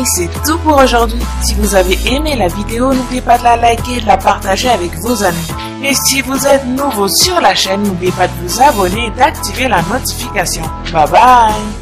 Et c'est tout pour aujourd'hui. Si vous avez aimé la vidéo, n'oubliez pas de la liker et de la partager avec vos amis. Et si vous êtes nouveau sur la chaîne, n'oubliez pas de vous abonner et d'activer la notification. Bye bye!